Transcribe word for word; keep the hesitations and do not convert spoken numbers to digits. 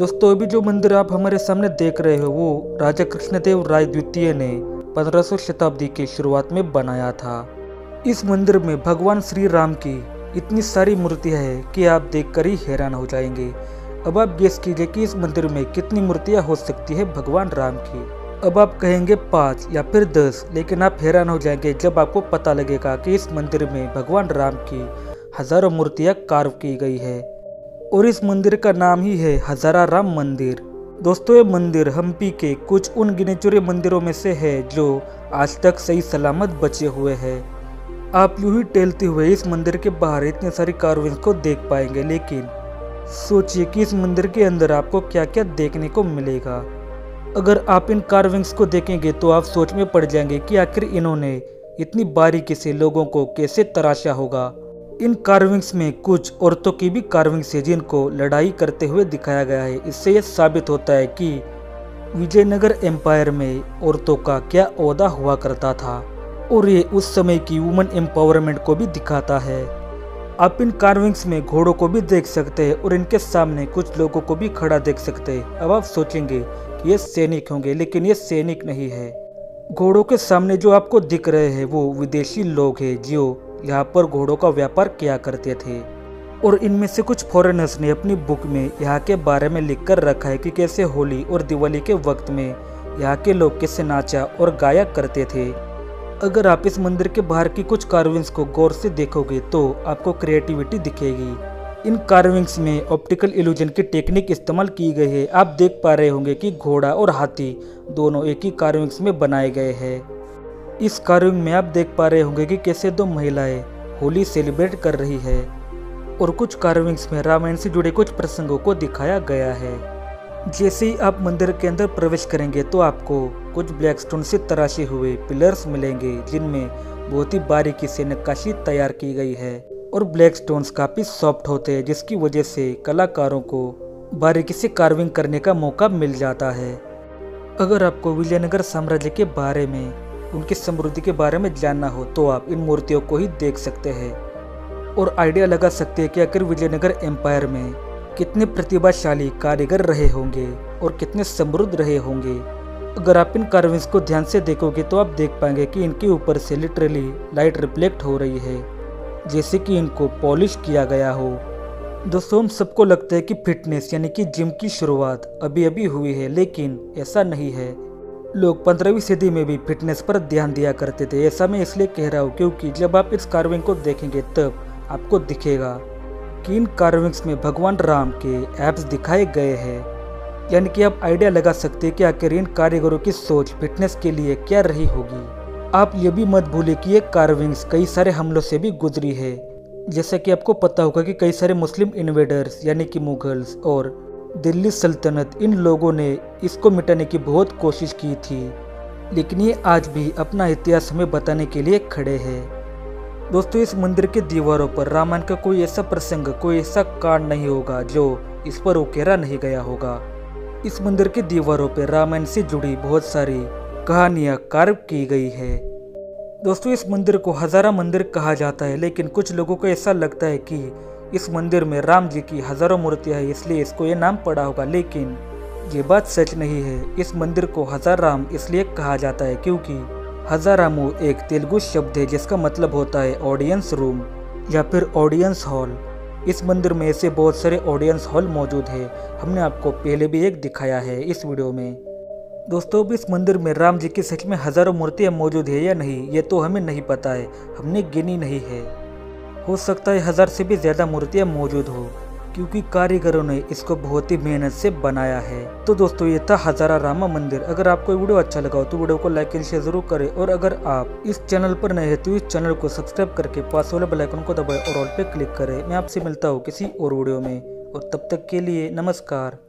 दोस्तों अभी जो मंदिर आप हमारे सामने देख रहे हो वो राजा कृष्णदेव राय द्वितीय ने पंद्रह सौ शताब्दी की शुरुआत में बनाया था। इस मंदिर में भगवान श्री राम की इतनी सारी मूर्तियां हैं कि आप देखकर ही हैरान हो जाएंगे। अब आप गेस कीजिए कि इस मंदिर में कितनी मूर्तियाँ हो सकती है भगवान राम की। अब आप कहेंगे पाँच या फिर दस, लेकिन आप हैरान हो जाएंगे जब आपको पता लगेगा कि इस मंदिर में भगवान राम की हजारों मूर्तियां कार्व की गई है और इस मंदिर का नाम ही है हजारा राम मंदिर। दोस्तों ये मंदिर हम्पी के कुछ उन गिने-चुने मंदिरों में से है जो आज तक सही सलामत बचे हुए हैं। आप यूँ ही टहलते हुए इस मंदिर के बाहर इतने सारी कार्विंग्स को देख पाएंगे, लेकिन सोचिए कि इस मंदिर के अंदर आपको क्या क्या देखने को मिलेगा। अगर आप इन कार्विंग्स को देखेंगे तो आप सोच में पड़ जाएंगे कि आखिर इन्होंने इतनी बारीकी से लोगों को कैसे तराशा होगा। इन कार्विंग्स में कुछ औरतों की भी कार्विंग्स है जिनको लड़ाई करते हुए दिखाया गया है। इससे यह साबित होता है कि विजयनगर एम्पायर में औरतों का क्या ओहदा हुआ करता था और ये उस समय की वुमेन एम्पावरमेंट को भी दिखाता है। आप इन कार्विंग्स में घोड़ों को भी देख सकते हैं और इनके सामने कुछ लोगों को भी खड़ा देख सकते हैं। अब आप सोचेंगे कि ये सैनिक होंगे, लेकिन ये सैनिक नहीं है। घोड़ों के सामने जो आपको दिख रहे हैं वो विदेशी लोग हैं जो यहाँ पर घोड़ों का व्यापार किया करते थे और इनमें से कुछ फॉरेनर्स ने अपनी बुक में यहाँ के बारे में लिख कर रखा है कि कैसे होली और दिवाली के वक्त में यहाँ के लोग कैसे नाचा और गाया करते थे। अगर आप इस मंदिर के बाहर की कुछ कार्विंग्स को गौर से देखोगे तो आपको क्रिएटिविटी दिखेगी। इन कार्विंग्स में ऑप्टिकल इल्यूजन की टेक्निक इस्तेमाल की गई है। आप देख पा रहे होंगे कि घोड़ा और हाथी दोनों एक ही कार्विंग्स में बनाए गए हैं। इस कार्विंग में आप देख पा रहे होंगे कि कैसे दो महिलाएं होली सेलिब्रेट कर रही है और कुछ कार्विंग्स में रामायण से जुड़े कुछ प्रसंगों को दिखाया गया है। जैसे ही आप मंदिर के अंदर प्रवेश करेंगे तो आपको कुछ ब्लैक स्टोन से तराशे हुए पिलर्स मिलेंगे जिनमें बहुत ही बारीकी से नक्काशी तैयार की गई है और ब्लैक स्टोन्स काफ़ी सॉफ्ट होते हैं जिसकी वजह से कलाकारों को बारीकी से कार्विंग करने का मौका मिल जाता है। अगर आपको विजयनगर साम्राज्य के बारे में, उनकी समृद्धि के बारे में जानना हो तो आप इन मूर्तियों को ही देख सकते हैं और आइडिया लगा सकते हैं कि आखिर विजयनगर एम्पायर में कितने प्रतिभाशाली कारीगर रहे होंगे और कितने समृद्ध रहे होंगे। अगर आप इन कार्विंग्स को ध्यान से देखोगे तो आप देख पाएंगे कि इनके ऊपर से लिटरली लाइट रिफ्लेक्ट हो रही है जैसे कि इनको पॉलिश किया गया हो। दोस्तों हम सबको लगता है कि फिटनेस यानी कि जिम की शुरुआत अभी अभी हुई है, लेकिन ऐसा नहीं है। लोग पंद्रहवीं सदी में भी फिटनेस पर ध्यान दिया करते थे। ऐसा मैं इसलिए कह रहा हूँ क्योंकि जब आप इस कार्विंग को देखेंगे तब आपको दिखेगा कि इन कार्विंग्स में भगवान राम के एब्स दिखाए गए हैं, यानी कि आप आइडिया लगा सकते हैं कि आखिर इन कारीगरों की सोच फिटनेस के लिए क्या रही होगी। आप ये भी मत भूलिए कि ये कार्विंग्स कई सारे हमलों से भी गुजरी है। जैसा कि आपको पता होगा कि कई सारे मुस्लिम इन्वेडर्स यानी कि मुगल्स और दिल्ली सल्तनत, इन लोगों ने इसको मिटाने की बहुत कोशिश की थी, लेकिन ये आज भी अपना इतिहास हमें बताने के लिए खड़े है। दोस्तों इस मंदिर के दीवारों पर रामायण का कोई ऐसा प्रसंग, कोई ऐसा कांड नहीं होगा जो इस पर उकेरा नहीं गया होगा। इस मंदिर की दीवारों पर रामायण से जुड़ी बहुत सारी कहानियाँ कार्व की गई है। दोस्तों इस मंदिर को हजारा मंदिर कहा जाता है, लेकिन कुछ लोगों को ऐसा लगता है कि इस मंदिर में राम जी की हजारों मूर्तियाँ है इसलिए इसको ये नाम पड़ा होगा, लेकिन ये बात सच नहीं है। इस मंदिर को हजार राम इसलिए कहा जाता है क्योंकि हजारामो एक तेलुगु शब्द है जिसका मतलब होता है ऑडियंस रूम या फिर ऑडियंस हॉल। इस मंदिर में ऐसे बहुत सारे ऑडियंस हॉल मौजूद है, हमने आपको पहले भी एक दिखाया है इस वीडियो में। दोस्तों इस मंदिर में राम जी की सच में हजारों मूर्तियां मौजूद है या नहीं ये तो हमें नहीं पता है, हमने गिनी नहीं है। हो सकता है हज़ार से भी ज़्यादा मूर्तियाँ मौजूद हो क्योंकि कारीगरों ने इसको बहुत ही मेहनत से बनाया है। तो दोस्तों ये था हजारा राम मंदिर। अगर आपको ये वीडियो अच्छा लगा हो तो वीडियो को लाइक एंड शेयर जरूर करें और अगर आप इस चैनल पर नए हैं तो इस चैनल को सब्सक्राइब करके पास वाले बेल आइकन को दबाएं और ऑल पे क्लिक करें। मैं आपसे मिलता हूँ किसी और वीडियो में और तब तक के लिए नमस्कार।